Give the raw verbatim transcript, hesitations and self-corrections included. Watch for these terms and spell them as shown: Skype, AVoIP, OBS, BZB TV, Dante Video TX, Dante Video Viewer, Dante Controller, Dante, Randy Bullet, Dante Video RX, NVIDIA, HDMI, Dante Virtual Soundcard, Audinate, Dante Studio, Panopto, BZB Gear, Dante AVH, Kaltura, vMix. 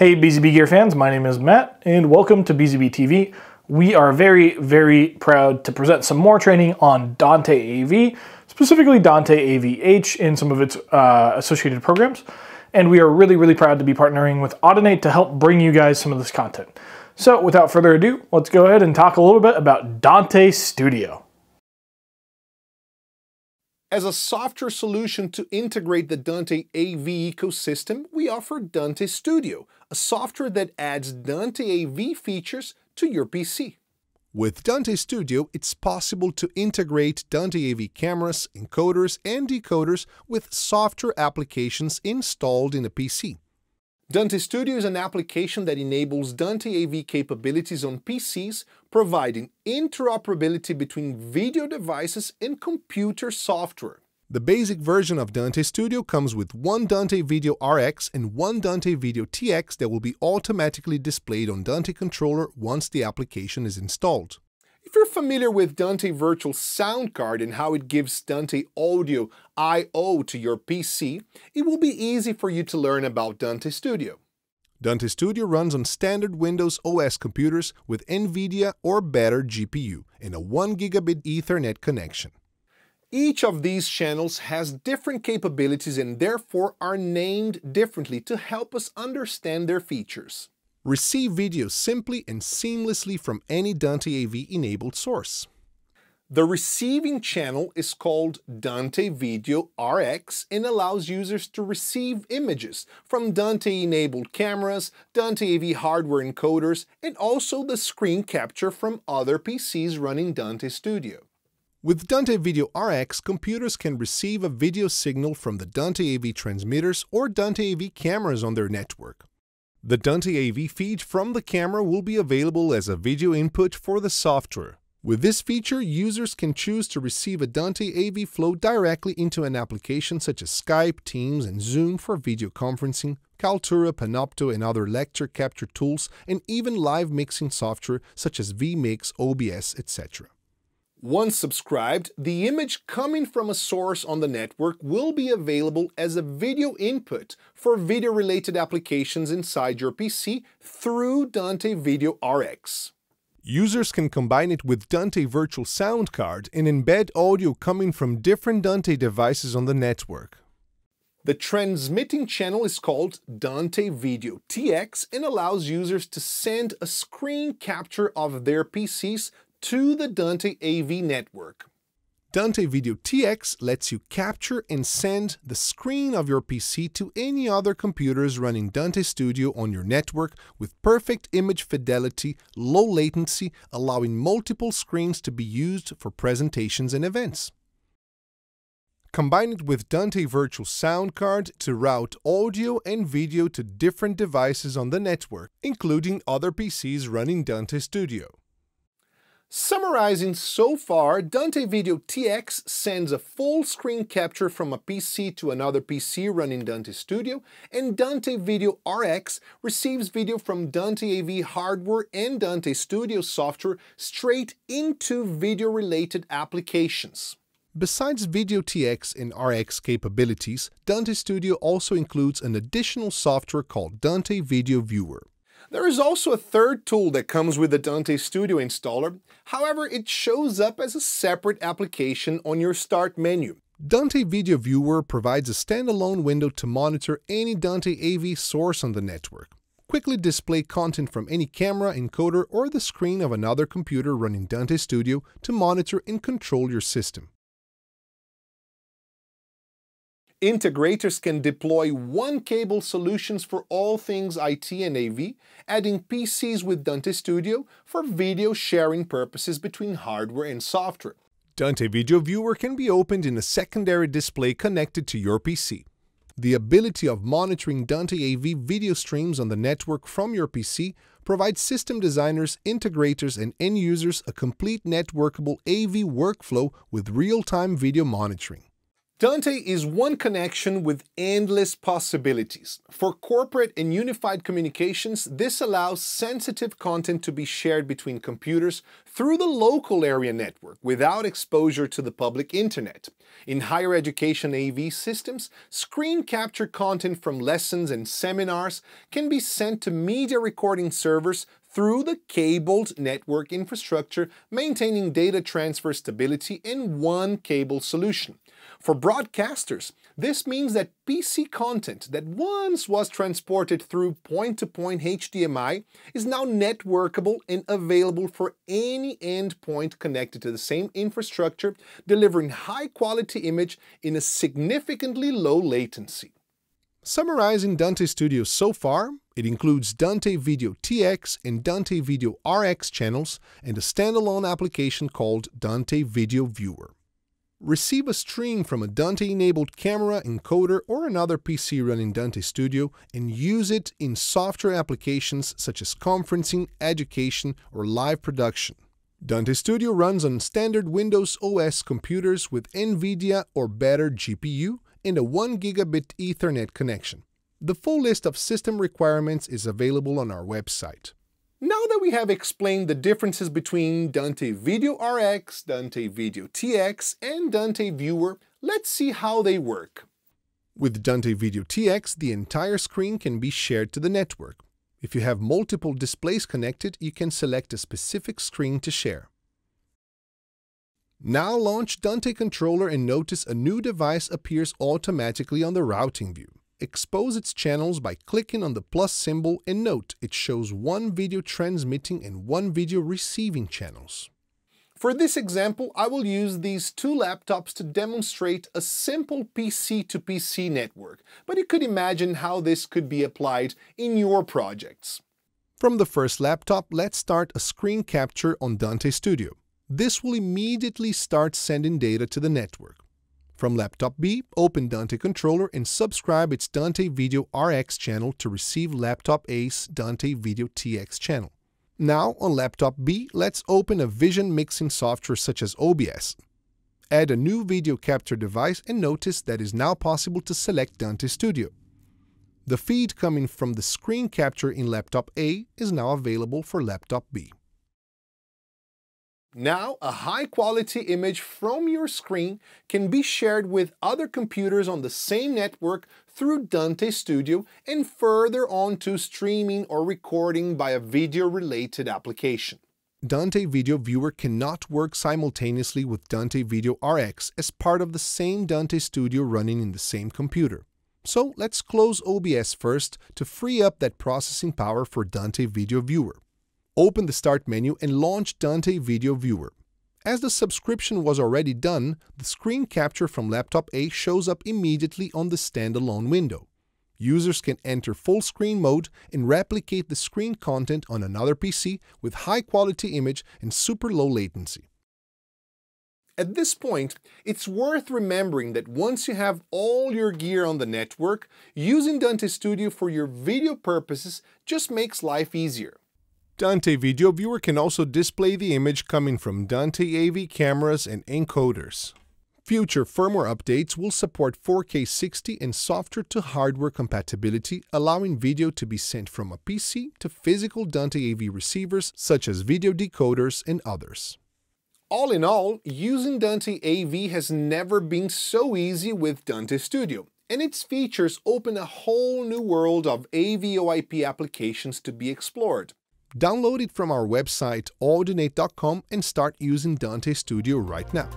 Hey B Z B Gear fans, my name is Matt and welcome to B Z B T V. We are very, very proud to present some more training on Dante A V, specifically Dante A V H and some of its uh, associated programs. And we are really, really proud to be partnering with Audinate to help bring you guys some of this content. So without further ado, let's go ahead and talk a little bit about Dante Studio. As a software solution to integrate the Dante A V ecosystem, we offer Dante Studio, a software that adds Dante A V features to your P C. With Dante Studio, it's possible to integrate Dante A V cameras, encoders, and decoders with software applications installed in a P C. Dante Studio is an application that enables Dante A V capabilities on P Cs, providing interoperability between video devices and computer software. The basic version of Dante Studio comes with one Dante Video R X and one Dante Video T X that will be automatically displayed on Dante Controller once the application is installed. If you're familiar with Dante Virtual Soundcard and how it gives Dante Audio I O to your P C, it will be easy for you to learn about Dante Studio. Dante Studio runs on standard Windows O S computers with NVIDIA or better G P U and a one gigabit Ethernet connection. Each of these channels has different capabilities and therefore are named differently to help us understand their features. Receive video simply and seamlessly from any Dante A V-enabled source. The receiving channel is called Dante Video R X and allows users to receive images from Dante-enabled cameras, Dante A V hardware encoders, and also the screen capture from other P Cs running Dante Studio. With Dante Video R X, computers can receive a video signal from the Dante A V transmitters or Dante A V cameras on their network. The Dante A V feed from the camera will be available as a video input for the software. With this feature, users can choose to receive a Dante A V flow directly into an application such as Skype, Teams, and Zoom for video conferencing, Kaltura, Panopto, and other lecture capture tools, and even live mixing software such as vMix, O B S, et cetera. Once subscribed, the image coming from a source on the network will be available as a video input for video-related applications inside your P C through Dante Video R X. Users can combine it with Dante Virtual Soundcard and embed audio coming from different Dante devices on the network. The transmitting channel is called Dante Video T X and allows users to send a screen capture of their P Cs to the Dante A V network. Dante Video T X lets you capture and send the screen of your P C to any other computers running Dante Studio on your network with perfect image fidelity, low latency, allowing multiple screens to be used for presentations and events. Combine it with Dante Virtual Soundcard to route audio and video to different devices on the network, including other P Cs running Dante Studio. Summarizing so far, Dante Video T X sends a full screen capture from a P C to another P C running Dante Studio, and Dante Video R X receives video from Dante A V hardware and Dante Studio software straight into video-related applications. Besides Video T X and R X capabilities, Dante Studio also includes an additional software called Dante Video Viewer. There is also a third tool that comes with the Dante Studio installer, however it shows up as a separate application on your start menu. Dante Video Viewer provides a standalone window to monitor any Dante A V source on the network, quickly display content from any camera, encoder, or the screen of another computer running Dante Studio to monitor and control your system. Integrators can deploy one-cable solutions for all things I T and A V, adding P Cs with Dante Studio for video sharing purposes between hardware and software. Dante Video Viewer can be opened in a secondary display connected to your P C. The ability of monitoring Dante A V video streams on the network from your P C provides system designers, integrators, and end users a complete networkable A V workflow with real-time video monitoring. Dante is one connection with endless possibilities. For corporate and unified communications, this allows sensitive content to be shared between computers through the local area network without exposure to the public internet. In higher education A V systems, screen capture content from lessons and seminars can be sent to media recording servers through the cabled network infrastructure, maintaining data transfer stability in one cable solution. For broadcasters, this means that P C content that once was transported through point-to-point H D M I is now networkable and available for any endpoint connected to the same infrastructure, delivering high-quality image in a significantly low latency. Summarizing Dante Studio so far, it includes Dante Video T X and Dante Video R X channels and a standalone application called Dante Video Viewer. Receive a stream from a Dante-enabled camera, encoder, or another P C running Dante Studio and use it in software applications such as conferencing, education, or live production. Dante Studio runs on standard Windows O S computers with NVIDIA or better G P U and a one gigabit Ethernet connection. The full list of system requirements is available on our website. Now that we have explained the differences between Dante Video R X, Dante Video T X, and Dante Viewer, let's see how they work. With Dante Video T X, the entire screen can be shared to the network. If you have multiple displays connected, you can select a specific screen to share. Now launch Dante Controller and notice a new device appears automatically on the routing view. Expose its channels by clicking on the plus symbol and note it shows one video transmitting and one video receiving channels. For this example, I will use these two laptops to demonstrate a simple P C to P C network, but you could imagine how this could be applied in your projects. From the first laptop, let's start a screen capture on Dante Studio. This will immediately start sending data to the network. From Laptop B, open Dante Controller and subscribe its Dante Video R X channel to receive Laptop A's Dante Video T X channel. Now, on Laptop B, let's open a vision mixing software such as O B S. Add a new video capture device and notice that it is now possible to select Dante Studio. The feed coming from the screen capture in Laptop A is now available for Laptop B. Now, a high-quality image from your screen can be shared with other computers on the same network through Dante Studio and further on to streaming or recording by a video-related application. Dante Video Viewer cannot work simultaneously with Dante Video R X as part of the same Dante Studio running in the same computer. So, let's close O B S first to free up that processing power for Dante Video Viewer. Open the Start menu and launch Dante Video Viewer. As the subscription was already done, the screen capture from Laptop A shows up immediately on the standalone window. Users can enter full screen mode and replicate the screen content on another P C with high-quality image and super low latency. At this point, it's worth remembering that once you have all your gear on the network, using Dante Studio for your video purposes just makes life easier. Dante Video Viewer can also display the image coming from Dante A V cameras and encoders. Future firmware updates will support four K sixty and software-to-hardware compatibility, allowing video to be sent from a P C to physical Dante A V receivers such as video decoders and others. All in all, using Dante A V has never been so easy with Dante Studio, and its features open a whole new world of AVoIP applications to be explored. Download it from our website, Audinate dot com, and start using Dante Studio right now.